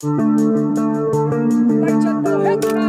But